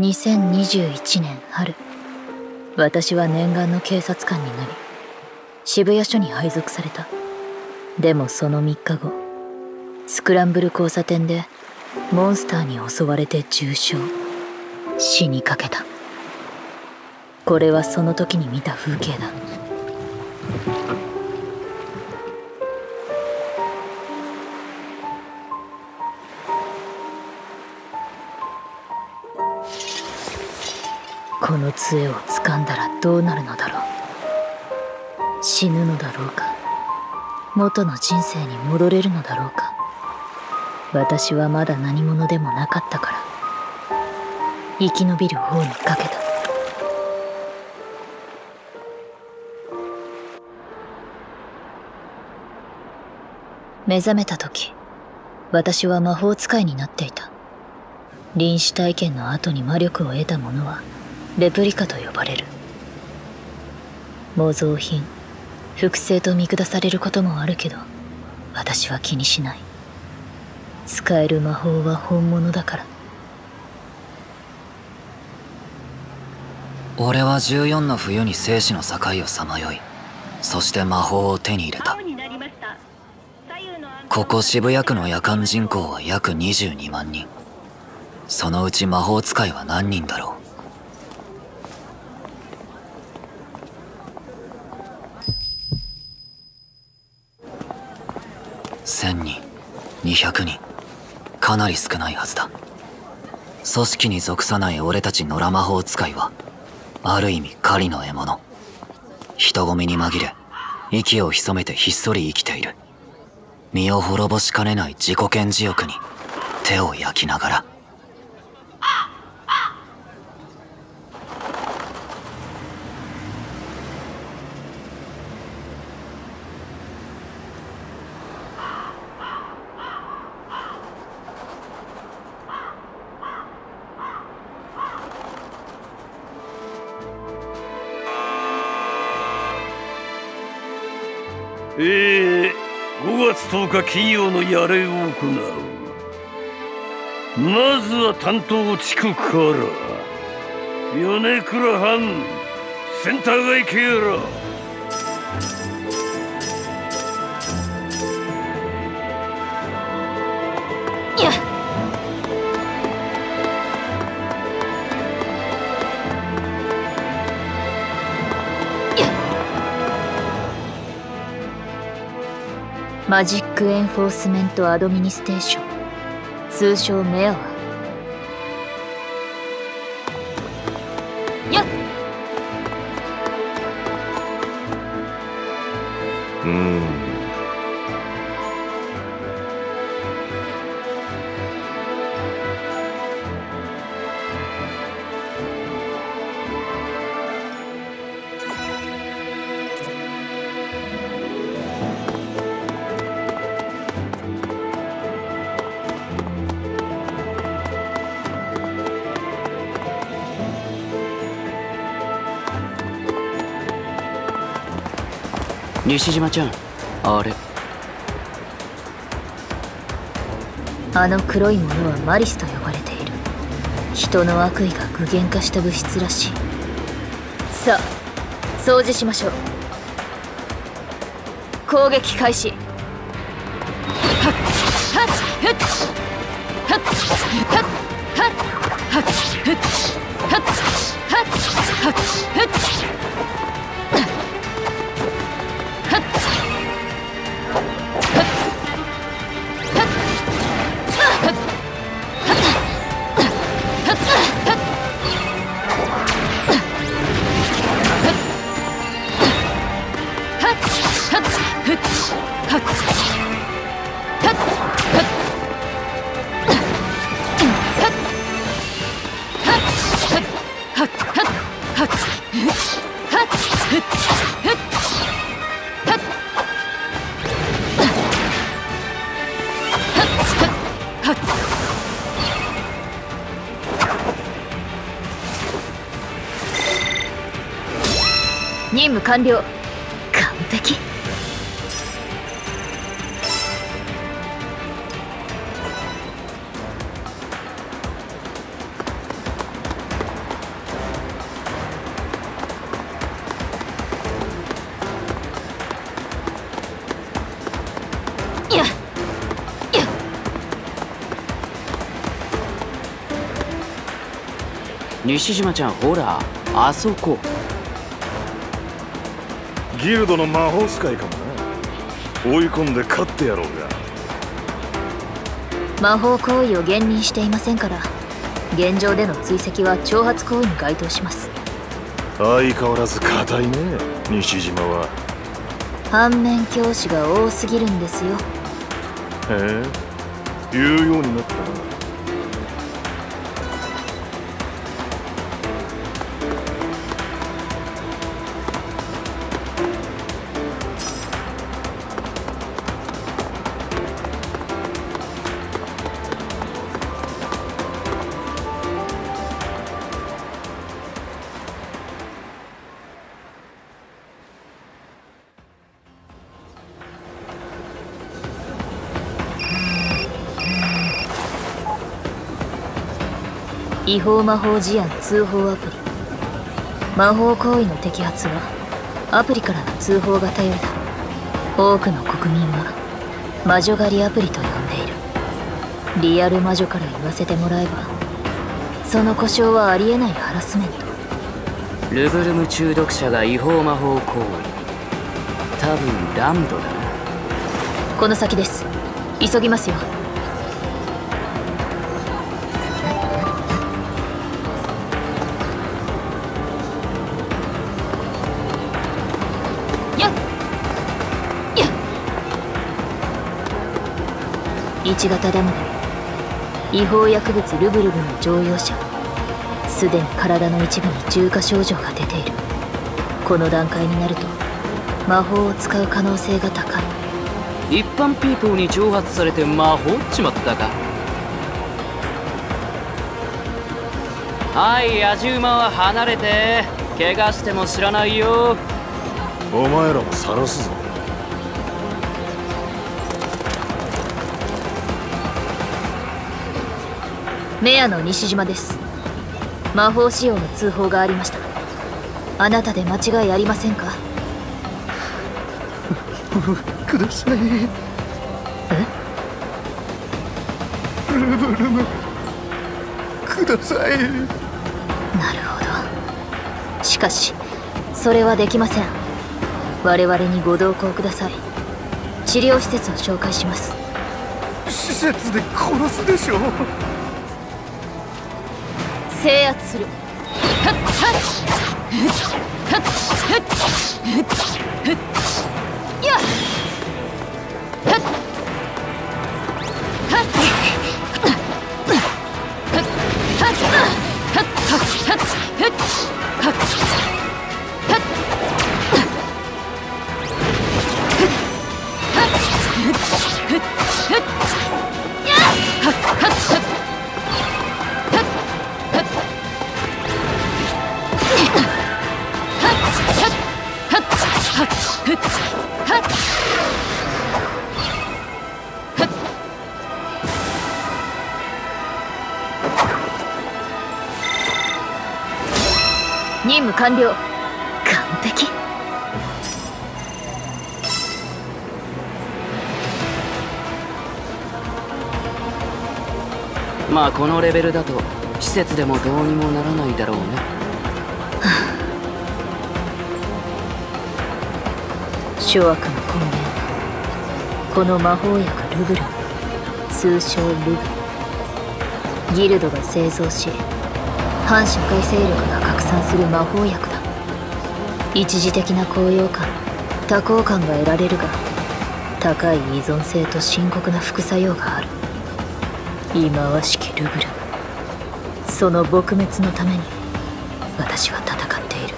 2021年春、私は念願の警察官になり渋谷署に配属された。でもその3日後、スクランブル交差点でモンスターに襲われて重傷、死にかけた。これはその時に見た風景だ。この杖を掴んだらどうなるのだろう。死ぬのだろうか、元の人生に戻れるのだろうか。私はまだ何者でもなかったから、生き延びる方にかけた。目覚めた時、私は魔法使いになっていた。臨死体験の後に魔力を得たものはレプリカと呼ばれる。模造品、複製と見下されることもあるけど、私は気にしない。使える魔法は本物だから。俺は14の冬に生死の境をさまよい、そして魔法を手に入れた。ここ渋谷区の夜間人口は約22万人。そのうち魔法使いは何人だろう。1000人、200人、かなり少ないはずだ。組織に属さない俺たち野良魔法使いはある意味狩りの獲物。人混みに紛れ息を潜めてひっそり生きている。身を滅ぼしかねない自己顕示欲に手を焼きながら。5月10日金曜のやれを行う。まずは担当地区から米倉藩センター街警ら。マジックエンフォースメントアドミニステーション、通称メアワ。やっ、西島ちゃん、あれ、あの黒いものはマリスと呼ばれている。人の悪意が具現化した物質らしい。さあ掃除しましょう。攻撃開始。任務完了。完璧。西島ちゃん、ほらあそこ。ギルドの魔法使いかもな。追い込んで勝ってやろうが。魔法行為を現認していませんから、現状での追跡は挑発行為に該当します。相変わらず硬いね、西島は。反面教師が多すぎるんですよ。へえ、言うようになったな。違法魔法事案通報アプリ。魔法行為の摘発はアプリからの通報が頼りだ。多くの国民は魔女狩りアプリと呼んでいる。リアル魔女から言わせてもらえば、その故障はありえないハラスメント。ルブルム中毒者が違法魔法行為、多分ラムドだな。この先です、急ぎますよ。1型ダムで違法薬物ルブルブの乗用車、すでに体の一部に重過症状が出ている。この段階になると魔法を使う可能性が高い。一般ピーポーに挑発されて魔法っちまったか。はい、野獣馬は離れて、怪我しても知らないよ。お前らも晒すぞ。メアの西島です。魔法使用の通報がありました。あなたで間違いありませんか？ください。え？ルブルム、ください。なるほど。しかし、それはできません。我々にご同行ください。治療施設を紹介します。施設で殺すでしょう。制圧する。任務完了。完璧。まあこのレベルだと施設でもどうにもならないだろうね。諸悪の根源、この魔法薬ルブル、通称ルブ。ギルドが製造し、反社会勢力が拡散する魔法薬だ。一時的な高揚感、多幸感が得られるが、高い依存性と深刻な副作用がある。忌まわしきルブル、その撲滅のために私は戦っている。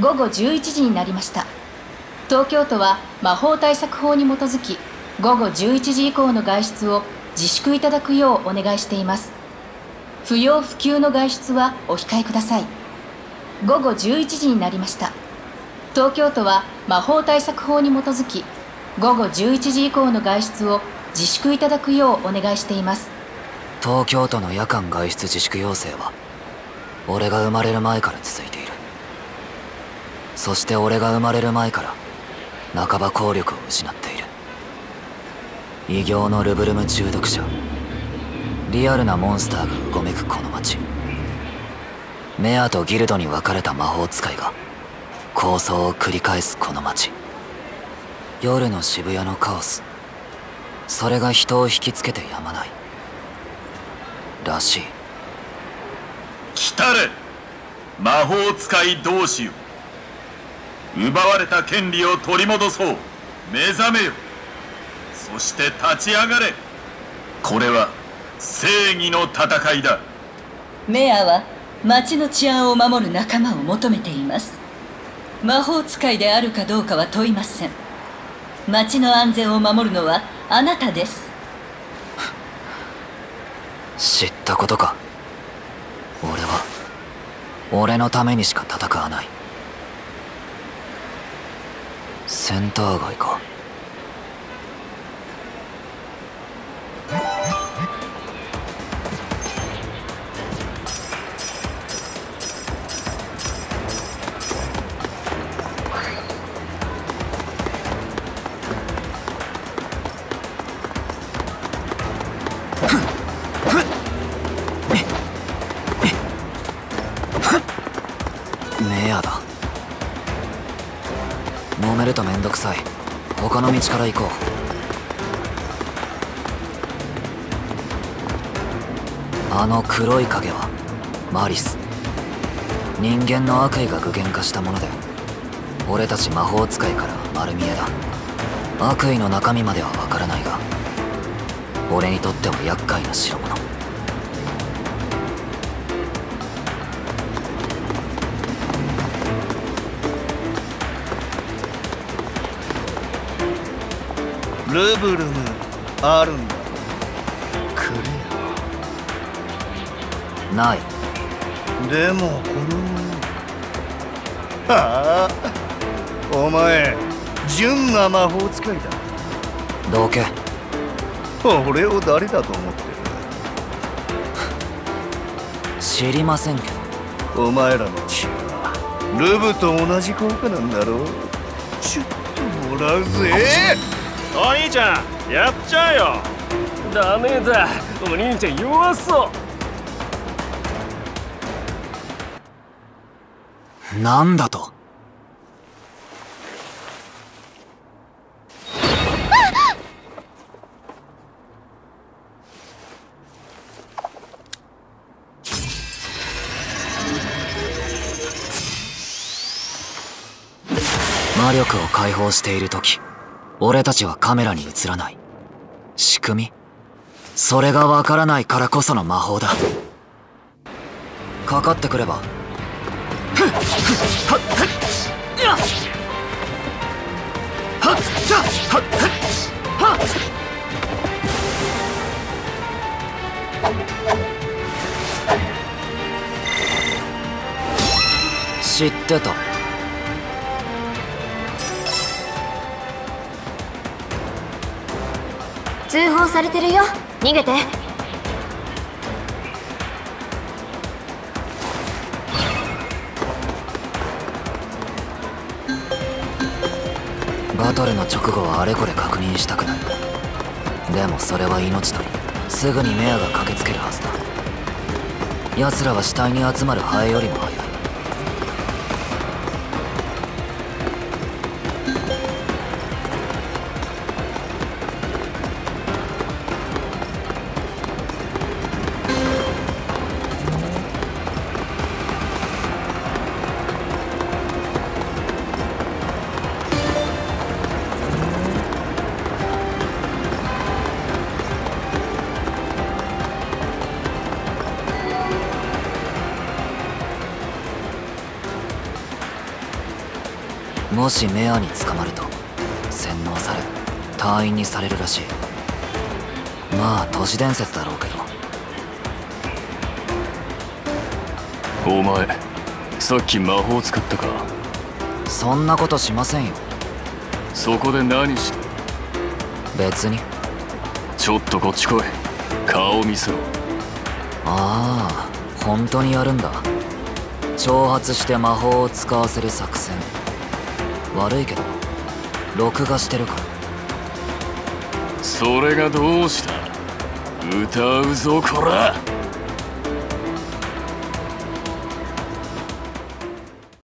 午後11時になりました。東京都は魔法対策法に基づき、午後11時以降の外出を自粛いただくようお願いしています。不要不急の外出はお控えください。午後11時になりました。東京都は魔法対策法に基づき、午後11時以降の外出を自粛いただくようお願いしています。東京都の夜間外出自粛要請は、俺が生まれる前から続いている。そして俺が生まれる前から半ば効力を失っている。異形のルブルム中毒者、リアルなモンスターがうごめくこの街。メアとギルドに分かれた魔法使いが抗争を繰り返すこの街。夜の渋谷のカオス、それが人を引きつけてやまないらしい。来たれ魔法使い同士よ、奪われた権利を取り戻そう。目覚めよ、そして立ち上がれ。これは正義の戦いだ。メアは町の治安を守る仲間を求めています。魔法使いであるかどうかは問いません。町の安全を守るのはあなたです。知ったことか。俺は俺のためにしか戦わない。センター街か。他の道から行こう。あの黒い影はマリス。人間の悪意が具現化したもので、俺たち魔法使いから丸見えだ。悪意の中身まではわからないが、俺にとっては厄介な代物。ルブルムあるんだ。くれよ。ない。でもこの…はあ、お前純な魔法使いだ。どけ。俺を誰だと思ってる？知りませんけど。お前らの血はルブと同じ効果なんだろう。ちょっともらうぜ。お兄ちゃん、やっちゃうよ。ダメだ、お兄ちゃん弱そう。なんだと。魔力を解放している時、俺たちはカメラに映らない。仕組み、それがわからないからこその魔法だ。かかってくれば知ってた。通報されてるよ、逃げて。バトルの直後はあれこれ確認したくない。でもそれは命取り。すぐにメアが駆けつけるはずだ。奴らは死体に集まるハエよりも早い。もしメアに捕まると洗脳され隊員にされるらしい。まあ都市伝説だろうけど。お前さっき魔法使ったか。そんなことしませんよ。そこで何して。別に。ちょっとこっち来い、顔見せろ。ああ、本当にやるんだ。挑発して魔法を使わせる作戦。悪いけど録画してるから。それがどうした。歌うぞこら。